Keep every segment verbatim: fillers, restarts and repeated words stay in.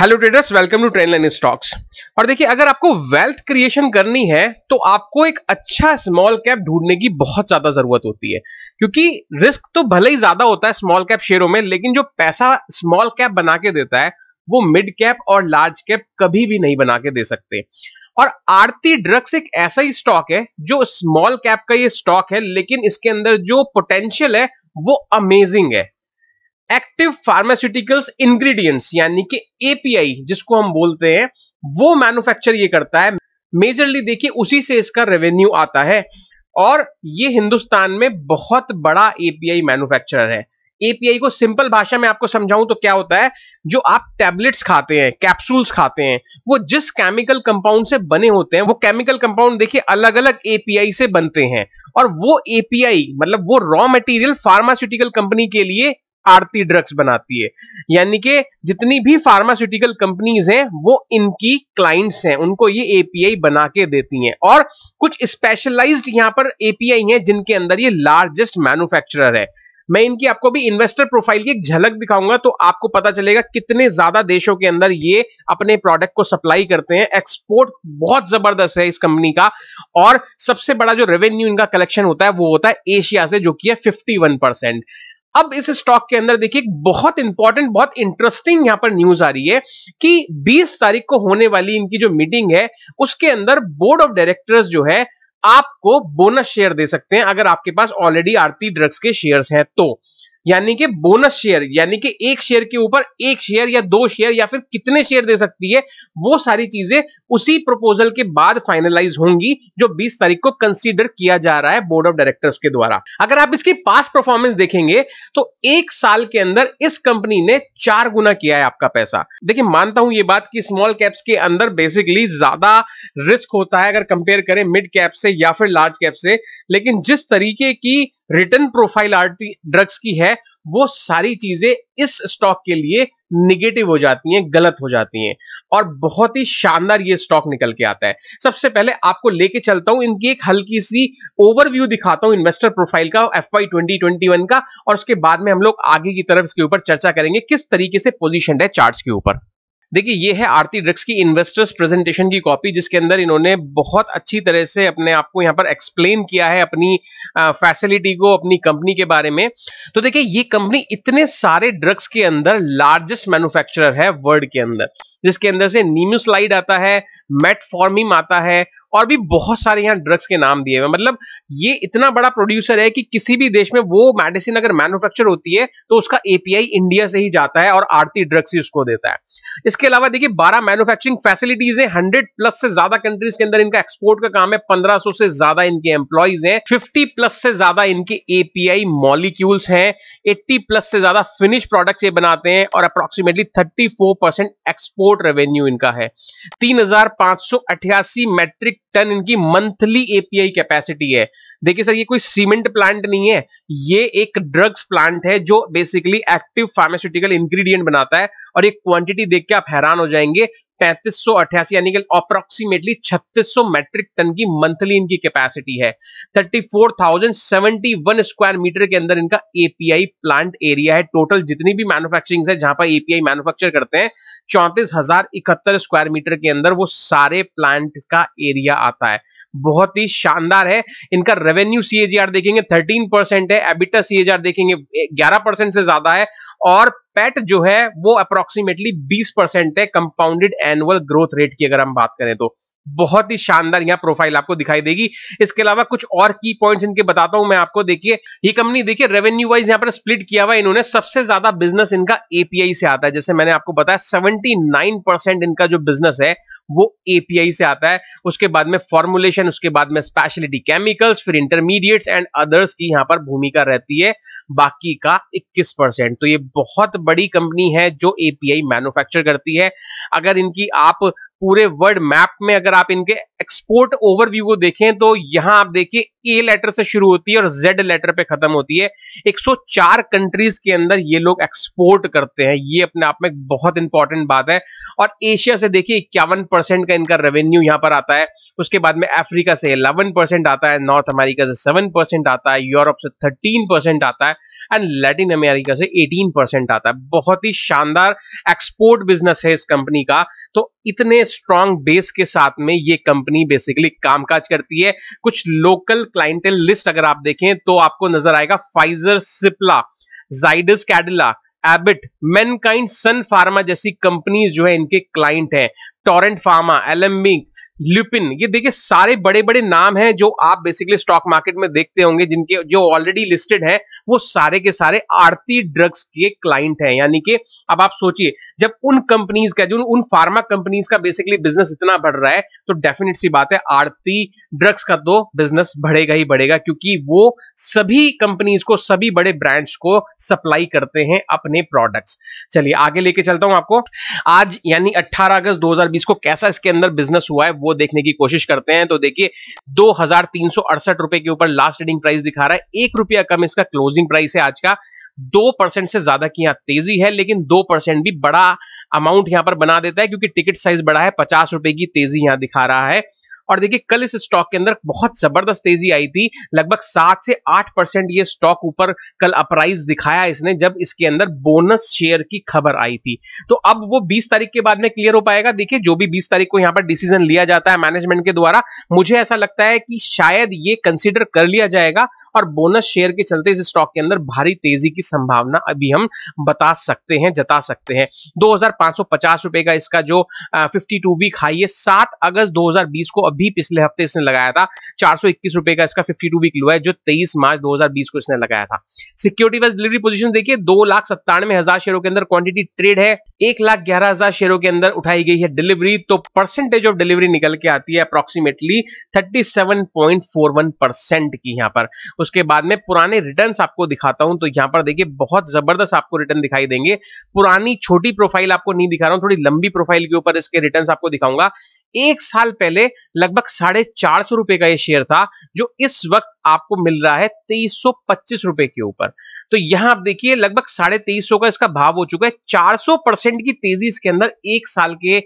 Hello traders, welcome to trend line stocks. और देखिए, अगर आपको वेल्थ क्रिएशन करनी है तो आपको एक अच्छा स्मॉल कैप ढूंढने की बहुत ज्यादा जरूरत होती है, क्योंकि रिस्क तो भले ही ज्यादा होता है स्मॉल कैप शेयरों में, लेकिन जो पैसा स्मॉल कैप बना के देता है वो मिड कैप और लार्ज कैप कभी भी नहीं बना के दे सकते। और आरती ड्रग्स एक ऐसा ही स्टॉक है जो स्मॉल कैप का ये स्टॉक है, लेकिन इसके अंदर जो पोटेंशियल है वो अमेजिंग है। एक्टिव फार्मास्यूटिकल्स इंग्रेडिएंट्स यानी कि एपीआई जिसको हम बोलते हैं, वो मैन्युफैक्चर ये करता है। मेजरली देखिए उसी से इसका रेवेन्यू आता है, और ये हिंदुस्तान में बहुत बड़ा एपीआई मैन्युफैक्चरर है। एपीआई को सिंपल भाषा में आपको समझाऊं तो क्या होता है, जो आप टैबलेट्स खाते हैं, कैप्सूल्स खाते हैं, वो जिस केमिकल कंपाउंड से बने होते हैं, वो केमिकल कंपाउंड देखिए अलग अलग एपीआई से बनते हैं, और वो एपीआई मतलब वो रॉ मटेरियल फार्मास्यूटिकल कंपनी के लिए आरती ड्रग्स बनाती है। यानी कि जितनी भी फार्मास्यूटिकल कंपनीज हैं वो इनकी क्लाइंट्स हैं, उनको ये एपीआई बना के देती हैं। और कुछ स्पेशलाइज्ड यहाँ पर एपीआई हैं जिनके अंदर ये लार्जेस्ट मैन्युफैक्चरर है। मैं इनकी आपको भी इन्वेस्टर प्रोफाइल की एक झलक दिखाऊंगा तो आपको पता चलेगा कितने ज्यादा देशों के अंदर ये अपने प्रोडक्ट को सप्लाई करते हैं। एक्सपोर्ट बहुत जबरदस्त है इस कंपनी का, और सबसे बड़ा जो रेवेन्यू इनका कलेक्शन होता है वो होता है एशिया से, जो कि है इक्यावन परसेंट। अब इस स्टॉक के अंदर देखिए बहुत इंपॉर्टेंट, बहुत इंटरेस्टिंग यहां पर न्यूज आ रही है कि बीस तारीख को होने वाली इनकी जो मीटिंग है उसके अंदर बोर्ड ऑफ डायरेक्टर्स जो है आपको बोनस शेयर दे सकते हैं अगर आपके पास ऑलरेडी आरती ड्रग्स के शेयर्स हैं तो। यानी कि बोनस शेयर यानी कि एक शेयर के ऊपर एक शेयर या दो शेयर या फिर कितने शेयर दे सकती है, वो सारी चीजें उसी प्रपोजल के बाद फाइनलाइज होंगी जो बीस तारीख को कंसीडर किया जा रहा है बोर्ड ऑफ डायरेक्टर्स के द्वारा। अगर आप इसकी पास्ट परफॉर्मेंस देखेंगे तो एक साल के अंदर इस कंपनी ने चार गुना किया है आपका पैसा। देखिए, मानता हूं ये बात कि स्मॉल कैप्स के अंदर बेसिकली ज्यादा रिस्क होता है अगर कंपेयर करें मिड कैप से या फिर लार्ज कैप से, लेकिन जिस तरीके की रिटर्न प्रोफाइल आरती ड्रग्स की है वो सारी चीजें इस स्टॉक के लिए निगेटिव हो जाती हैं, गलत हो जाती हैं, और बहुत ही शानदार ये स्टॉक निकल के आता है। सबसे पहले आपको लेके चलता हूं, इनकी एक हल्की सी ओवरव्यू दिखाता हूं इन्वेस्टर प्रोफाइल का एफवाई ट्वेंटी ट्वेंटी वन का, और उसके बाद में हम लोग आगे की तरफ इसके ऊपर चर्चा करेंगे किस तरीके से पोजीशन है चार्ट्स के ऊपर। देखिए, ये है आरती ड्रग्स की इन्वेस्टर्स प्रेजेंटेशन की कॉपी, जिसके अंदर इन्होंने बहुत अच्छी तरह से अपने आप को यहाँ पर एक्सप्लेन किया है, अपनी फैसिलिटी को, अपनी कंपनी के बारे में। तो देखिए, ये कंपनी इतने सारे ड्रग्स के अंदर लार्जेस्ट मैन्युफैक्चरर है वर्ल्ड के अंदर, जिसके अंदर से नीम्यूस्लाइड आता है, मेटफॉर्मिन आता है, और भी बहुत सारे यहाँ ड्रग्स के नाम दिए हुए। मतलब ये इतना बड़ा प्रोड्यूसर है कि किसी भी देश में वो मेडिसिन अगर मैन्युफैक्चर होती है तो उसका एपीआई इंडिया से ही जाता है और आरती ड्रग्स ही उसको देता है। इसके अलावा देखिए बारह मैन्युफैक्चरिंग फैसिलिटीज है, हंड्रेड प्लस से ज्यादा कंट्रीज के अंदर इनका एक्सपोर्ट का काम है, पंद्रह सौ से ज्यादा इनके एम्प्लॉइज हैं, फिफ्टी प्लस से ज्यादा इनके एपीआई मॉलिक्यूल्स हैं, एट्टी प्लस से ज्यादा फिनिश प्रोडक्ट्स ये बनाते हैं, और approximately thirty four percent export revenue इनका है। तीन हजार पांच सौ अठासी मेट्रिक टन इनकी मंथली एपीआई कैपेसिटी है। देखिए सर, ये कोई सीमेंट प्लांट नहीं है, ये एक ड्रग्स प्लांट है जो बेसिकली एक्टिव फार्मास्यूटिकल इंग्रेडिएंट बनाता है, और ये क्वांटिटी देख के आप हैरान हो जाएंगे। पैंतीस सौ अठासी यानी कि अप्रोक्सीमेटली छत्तीस सौ मेट्रिक टन की मंथली इनकी कैपेसिटी है। Thirty four thousand seventy one square metre के अंदर इनका एपीआई प्लांट एरिया है। टोटल जितनी भी मैन्युफैक्चरिंग है जहां पर एपीआई मैन्युफैक्चर करते हैं, चौंतीस हजार इकहत्तर स्क्वायर मीटर के अंदर वो सारे प्लांट का एरिया आता है। बहुत ही शानदार है। इनका रेवेन्यू सीएजीआर देखेंगे थर्टीन परसेंट है, एबिटा सीएजीआर देखेंगे ग्यारह परसेंट से ज्यादा है, और पैट जो है वो अप्रोक्सीमेटली बीस परसेंट है कंपाउंडेड एनुअल ग्रोथ रेट की अगर हम बात करें तो। बहुत ही शानदार यहाँ प्रोफाइल आपको दिखाई देगी। इसके अलावा कुछ और की पॉइंट्स इनके बताता हूं मैं आपको। देखिए, ये कंपनी देखिए रेवेन्यू वाइज यहाँ पर स्प्लिट किया हुआ है इन्होंने। सबसे ज्यादा बिजनेस इनका एपीआई से आता है, जैसे मैंने आपको बताया उन्यासी परसेंट इनका जो बिजनेस है वो एपीआई से आता है। उसके बाद में फॉर्मुलेशन, उसके बाद में स्पेशलिटी केमिकल्स, फिर इंटरमीडिएट्स एंड अदर्स की यहाँ पर भूमिका रहती है, बाकी का इक्कीस परसेंट। तो ये बहुत बड़ी कंपनी है जो एपीआई मैन्युफैक्चर करती है। अगर इनकी आप पूरे वर्ल्ड मैप में अगर आप इनके एक्सपोर्ट ओवरव्यू को देखें तो यहां आप देखिए ए लेटर से शुरू होती है और जेड लेटर पे खत्म होती है। एक सौ चार कंट्रीज के अंदर ये लोग एक्सपोर्ट करते हैं, ये अपने आप में बहुत इंपॉर्टेंट बात है। और एशिया से देखिए इक्यावन परसेंट का इनका रेवेन्यू यहाँ पर आता है, उसके बाद में अफ्रीका से इलेवन परसेंट आता है, नॉर्थ अमेरिका से सेवन परसेंट आता है, यूरोप से थर्टीन परसेंट आता है एंड लैटिन अमेरिका से एटीन परसेंट आता है। बहुत ही शानदार एक्सपोर्ट बिजनेस है इस कंपनी का। तो इतने स्ट्रॉन्ग बेस के साथ में ये कंपनी बेसिकली कामकाज करती है। कुछ लोकल क्लाइंटेल लिस्ट अगर आप देखें तो आपको नजर आएगा फाइजर, सिप्ला, जाइडस कैडिला, एबिट, मैनकाइंड, सन फार्मा जैसी कंपनीज जो है इनके क्लाइंट हैं, टॉरेंट फार्मा, एलम्बिक, लुपिन। ये देखिए सारे बड़े बड़े नाम हैं जो आप बेसिकली स्टॉक मार्केट में देखते होंगे, जिनके जो ऑलरेडी लिस्टेड हैं वो सारे के सारे आरती ड्रग्स के क्लाइंट हैं। यानी कि अब आप सोचिए जब उन कंपनीज का जो उन फार्मा कंपनीज का बेसिकली बिजनेस इतना बढ़ रहा है तो डेफिनेट सी बात है आरती ड्रग्स का तो बिजनेस बढ़ेगा ही बढ़ेगा, क्योंकि वो सभी कंपनीज को, सभी बड़े ब्रांड्स को सप्लाई करते हैं अपने प्रोडक्ट्स। चलिए आगे लेके चलता हूं आपको। आज यानी अट्ठारह अगस्त दो हजार बीस को कैसा इसके अंदर बिजनेस हुआ है वो देखने की कोशिश करते हैं। तो देखिए दो हजार तीन सौ अड़सठ रुपए के ऊपर लास्ट ट्रेडिंग प्राइस दिखा रहा है, एक रुपया कम इसका क्लोजिंग प्राइस है आज का। दो परसेंट से ज्यादा की यहाँ तेजी है, लेकिन दो परसेंट भी बड़ा अमाउंट यहाँ पर बना देता है क्योंकि टिकट साइज बड़ा है। पचास रुपए की तेजी यहाँ दिखा रहा है। और देखिए कल इस स्टॉक के अंदर बहुत जबरदस्त तेजी आई थी, लगभग सात से आठ परसेंट ये स्टॉक ऊपर कल अपराइज दिखाया इसने जब इसके अंदर बोनस शेयर की खबर आई थी। तो अब वो बीस तारीख के बाद में क्लियर हो पाएगा। देखिए जो भी बीस तारीख को यहाँ पर डिसीजन लिया जाता है मैनेजमेंट के द्वारा, मुझे ऐसा लगता है कि शायद ये कंसिडर कर लिया जाएगा और बोनस शेयर के चलते इस स्टॉक के अंदर भारी तेजी की संभावना अभी हम बता सकते हैं, जता सकते हैं। दो हजार पांच सौ पचास रुपए का इसका जो फिफ्टी टू वीक हाई है, सात अगस्त दो हजार बीस को भी पिछले हफ्ते इसने लगाया था। चार सौ इक्कीस रुपए का इसका बावन वीक लो है जो तेईस मार्च दो हजार बीस को इसने लगाया था। सिक्योरिटी वाइज डिलीवरी पोजीशन देखिए दो लाख सत्तानवे हजार शेयरों के अंदर क्वांटिटी ट्रेड है, एक लाख ग्यारह हजार शेयरों के अंदर उठाई गई है डिलीवरी। तो परसेंटेज ऑफ डिलीवरी निकल के आती है अप्रोक्सीमेटली सैंतीस पॉइंट चार एक परसेंट की यहाँ पर। उसके बाद में पुराने रिटर्न्स आपको दिखाता हूं, तो यहाँ पर देखिए बहुत जबरदस्त आपको रिटर्न दिखाई देंगे। पुरानी छोटी प्रोफाइल आपको नहीं दिखा रहा हूं, थोड़ी लंबी प्रोफाइल के ऊपर इसके रिटर्न्स आपको दिखाऊंगा। एक साल पहले लगभग साढ़े चार सौ रुपए का ये शेयर था जो इस वक्त आपको मिल रहा है तेईस सौ पच्चीस रुपए के ऊपर। तो यहां आप देखिए लगभग साढ़े तेईस सौ का इसका भाव हो चुका है। चार सौ परसेंट की तेजी इसके अंदर एक साल के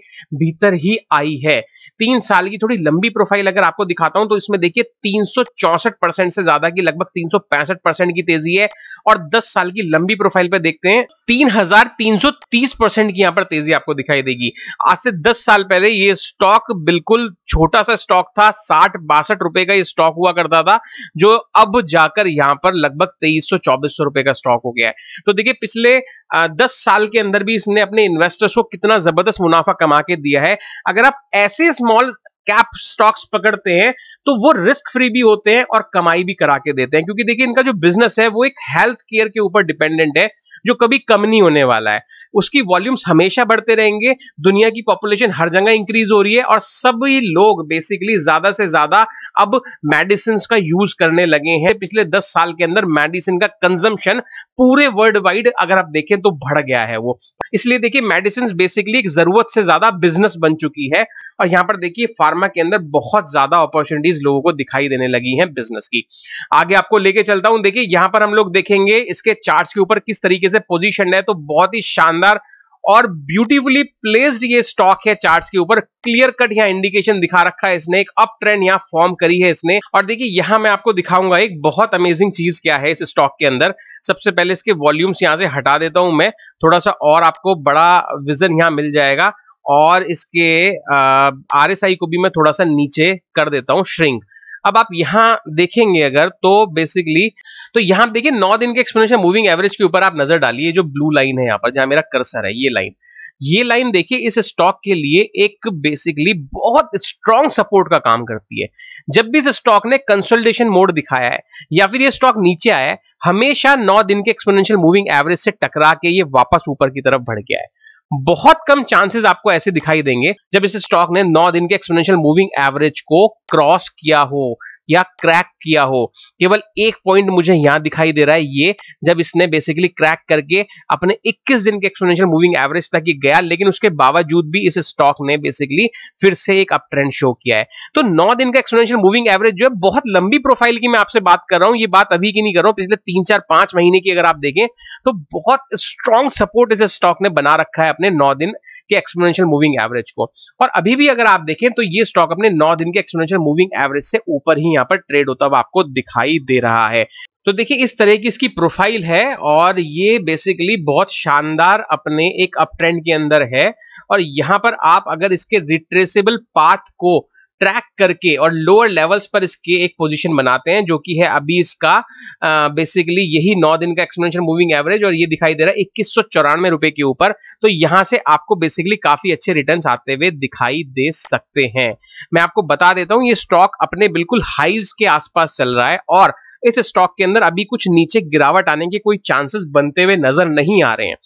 भीतर ही आई है। तीन साल की थोड़ी लंबी प्रोफाइल अगर आपको दिखाता हूं तो इसमें देखिए तीन सौ चौसठ परसेंट से ज्यादा की लगभग तीन सौ पैंसठ परसेंट की तेजी है। और दस साल की लंबी प्रोफाइल पर देखते हैं तीन हजार तीन सौ तीस परसेंट की यहाँ पर तेजी आपको दिखाई देगी। आज से दस साल पहले ये स्टॉक बिल्कुल छोटा सा स्टॉक था, साठ बासठ रुपए का ये स्टॉक हुआ करता था जो अब जाकर यहां पर लगभग तेईस सौ चौबीस सौ रुपए का स्टॉक हो गया है। तो देखिए पिछले दस साल के अंदर भी इसने अपने इन्वेस्टर्स को कितना जबरदस्त मुनाफा कमा के दिया है। अगर आप ऐसे स्मॉल कैप स्टॉक्स पकड़ते हैं तो वो रिस्क फ्री भी होते हैं और कमाई भी करा के देते हैं, क्योंकि देखिए इनका जो बिजनेस है वो एक हेल्थ केयर के ऊपर डिपेंडेंट है जो कभी कम नहीं होने वाला है। उसकी वॉल्यूम्स हमेशा बढ़ते रहेंगे, दुनिया की पॉपुलेशन हर जगह इंक्रीज हो रही है और सभी लोग बेसिकली ज्यादा से ज्यादा अब मेडिसिन का यूज करने लगे हैं। पिछले दस साल के अंदर मेडिसिन का कंजम्पशन पूरे वर्ल्ड वाइड अगर आप देखें तो बढ़ गया है वो। इसलिए देखिए मेडिसिन बेसिकली एक जरूरत से ज्यादा बिजनेस बन चुकी है और यहाँ पर देखिए फार्मा के अंदर बहुत ज्यादा अपॉर्चुनिटीज लोगों को दिखाई देने लगी हैं बिजनेस की। आगे आपको लेके चलता हूं। देखिए यहाँ पर हम लोग देखेंगे इसके चार्ट्स के ऊपर किस तरीके से पोजीशन है। तो बहुत ही शानदार और ब्यूटीफुली प्लेस्ड ये स्टॉक है चार्ट्स के ऊपर। क्लियर कट यहाँ इंडिकेशन दिखा रखा है इसने, एक अप ट्रेंड यहाँ फॉर्म करी है इसने। और देखिए यहाँ मैं आपको दिखाऊंगा एक बहुत अमेजिंग चीज क्या है इस स्टॉक के अंदर। सबसे पहले इसके वॉल्यूम्स यहाँ से हटा देता हूं मैं, थोड़ा सा और आपको बड़ा विजन यहाँ मिल जाएगा। और इसके आर एस आई को भी मैं थोड़ा सा नीचे कर देता हूं, श्रिंक। अब आप यहां देखेंगे अगर तो बेसिकली तो यहां देखिए नौ दिन के एक्सपोनेंशियल मूविंग एवरेज के ऊपर आप नजर डालिए। जो ब्लू लाइन है यहां पर जहां मेरा कर्सर है, ये लाइन ये लाइन देखिए इस स्टॉक के लिए एक बेसिकली बहुत स्ट्रॉन्ग सपोर्ट का काम करती है। जब भी इस स्टॉक ने कंसोलिडेशन मोड दिखाया है या फिर ये स्टॉक नीचे आया है, हमेशा नौ दिन के एक्सपोनेंशियल मूविंग एवरेज से टकरा के ये वापस ऊपर की तरफ बढ़ गया है। बहुत कम चांसेस आपको ऐसे दिखाई देंगे जब इस स्टॉक ने नौ दिन के एक्सपोनेंशियल मूविंग एवरेज को क्रॉस किया हो, या क्रैक किया हो। केवल एक पॉइंट मुझे यहां दिखाई दे रहा है, ये जब इसने बेसिकली क्रैक करके अपने इक्कीस दिन के एक्सपोनेंशियल मूविंग एवरेज तक ये गया, लेकिन उसके बावजूद भी इस स्टॉक ने बेसिकली फिर से एक अप ट्रेंड शो किया है। तो नौ दिन का एक्सपोनेंशियल मूविंग एवरेज जो है बहुत लंबी प्रोफाइल की मैं आपसे बात कर रहा हूं, ये बात अभी की नहीं कर रहा हूं, पिछले तीन चार पांच महीने की अगर आप देखें तो बहुत स्ट्रॉन्ग सपोर्ट इस स्टॉक ने बना रखा है अपने नौ दिन के एक्सपोनेंशियल मूविंग एवरेज को। और अभी भी अगर आप देखें तो ये स्टॉक अपने नौ दिन के एक्सपोनेंशियल मूविंग एवरेज से ऊपर ही यहाँ पर ट्रेड होता हुआ आपको दिखाई दे रहा है। तो देखिए इस तरह की इसकी प्रोफाइल है और ये बेसिकली बहुत शानदार अपने एक अप ट्रेंड के अंदर है। और यहाँ पर आप अगर इसके रिट्रेसेबल पाथ को ट्रैक करके और लोअर लेवल्स पर इसके एक पोजीशन बनाते हैं, जो कि है अभी इसका बेसिकली यही नौ दिन का एक्सपोनेंशियल मूविंग एवरेज और ये दिखाई दे रहा है इक्कीस सौ चौरानवे रुपए के ऊपर, तो यहां से आपको बेसिकली काफी अच्छे रिटर्न्स आते हुए दिखाई दे सकते हैं। मैं आपको बता देता हूं ये स्टॉक अपने बिल्कुल हाइज के आसपास चल रहा है और इस स्टॉक के अंदर अभी कुछ नीचे गिरावट आने के कोई चांसेस बनते हुए नजर नहीं आ रहे हैं।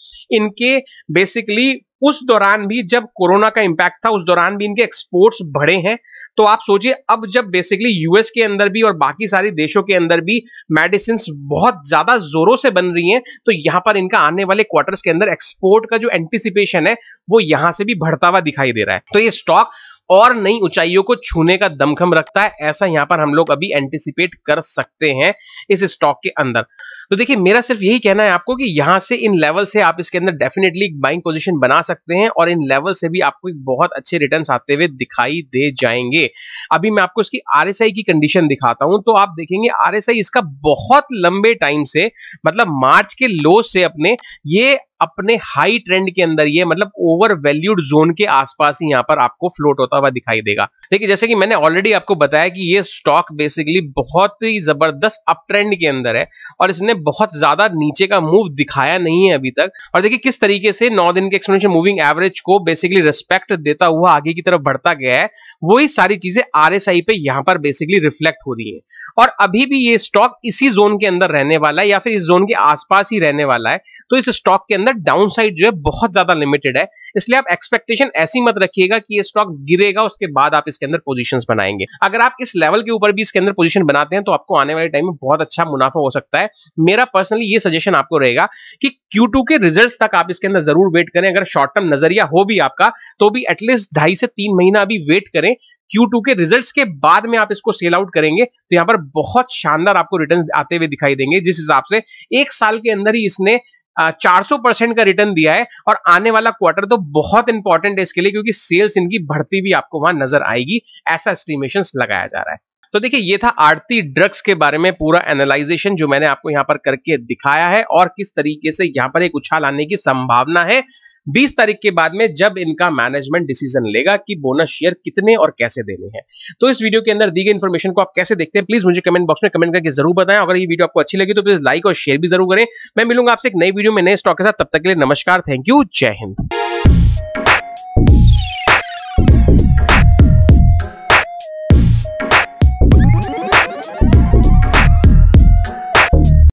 इनके बेसिकली उस दौरान भी जब कोरोना का इंपैक्ट था उस दौरान भी इनके एक्सपोर्ट्स बढ़े हैं, तो आप सोचिए अब जब बेसिकली यूएस के अंदर भी और बाकी सारे देशों के अंदर भी मेडिसिन बहुत ज्यादा जोरों से बन रही हैं, तो यहाँ पर इनका आने वाले क्वार्टर्स के अंदर एक्सपोर्ट का जो एंटिसिपेशन है वो यहाँ से भी बढ़ता हुआ दिखाई दे रहा है। तो ये स्टॉक और नई ऊंचाइयों को छूने का दमखम रखता है, ऐसा यहाँ पर हम लोग अभी एंटिसिपेट कर सकते हैं इस स्टॉक के अंदर। तो देखिए मेरा सिर्फ यही कहना है आपको कि यहाँ से इन लेवल से आप इसके अंदर डेफिनेटली बाइंग पोजीशन बना सकते हैं और इन लेवल से भी आपको बहुत अच्छे रिटर्न्स आते हुए दिखाई दे जाएंगे। अभी मैं आपको इसकी आरएसआई की कंडीशन दिखाता हूं तो आप देखेंगे आरएसआई इसका बहुत लंबे टाइम से मतलब मार्च के लो से अपने ये अपने हाई ट्रेंड के अंदर ये मतलब ओवर वैल्यूड जोन के आसपास ही यहाँ पर आपको फ्लोट होता हुआ दिखाई देगा। देखिए जैसे कि मैंने ऑलरेडी आपको बताया कि ये स्टॉक बेसिकली बहुत ही जबरदस्त अप ट्रेंड के अंदर है और इसने बहुत ज्यादा नीचे का मूव दिखाया नहीं है अभी तक। और देखिए किस तरीके से नौ दिन के एक्सपोनेंशियल मूविंग एवरेज को बेसिकली रिस्पेक्ट देता हुआ आगे की तरफ बढ़ता गया है, वही सारी चीजें आरएसआई पे यहाँ पर बेसिकली रिफ्लेक्ट हो रही है। और अभी भी ये स्टॉक इसी जोन के अंदर रहने वाला है या फिर इस जोन के आसपास ही रहने वाला है, तो इस स्टॉक के डाउन साइड जो है बहुत ज्यादा लिमिटेड है, इसलिए आप एक्सपेक्टेशन ऐसी मत रखिएगा कि ये स्टॉक गिरेगा उसके बाद आप इसके अंदर पोजीशंस बनाएंगे। अगर आप इस लेवल के ऊपर भी इसके अंदर पोजीशन बनाते हैं तो आपको आने वाले टाइम में बहुत अच्छा मुनाफा हो सकता है। मेरा पर्सनली ये सजेशन आपको रहेगा कि क्यू टू के रिजल्ट्स तक आप इसके अंदर जरूर वेट करें। अगर शॉर्ट टर्म नजरिया हो भी आपका तो भी एटलीस्ट ढाई से तीन महीना अभी वेट करें, क्यू टू के रिजल्ट्स के बाद में आप इसको सेल आउट करेंगे तो यहां पर बहुत शानदार आपको रिटर्न्स आते हुए दिखाई देंगे। जिस हिसाब से एक साल के अंदर ही इसने चार सौ परसेंट का रिटर्न दिया है और आने वाला क्वार्टर तो बहुत इंपॉर्टेंट है इसके लिए, क्योंकि सेल्स इनकी बढ़ती भी आपको वहां नजर आएगी, ऐसा एस्टिमेशंस लगाया जा रहा है। तो देखिए ये था आरती ड्रग्स के बारे में पूरा एनालाइजेशन जो मैंने आपको यहाँ पर करके दिखाया है और किस तरीके से यहाँ पर एक उछाल आने की संभावना है बीस तारीख के बाद में, जब इनका मैनेजमेंट डिसीजन लेगा कि बोनस शेयर कितने और कैसे देने हैं। तो इस वीडियो के अंदर दी गई इन्फॉर्मेशन को आप कैसे देखते हैं प्लीज मुझे कमेंट बॉक्स में कमेंट करके जरूर बताएं। अगर ये वीडियो आपको अच्छी लगी तो प्लीज लाइक और शेयर भी जरूर करें। मैं मिलूंगा आपसे एक नई वीडियो में नए स्टॉक के साथ, तब तक के लिए नमस्कार, थैंक यू, जय हिंद।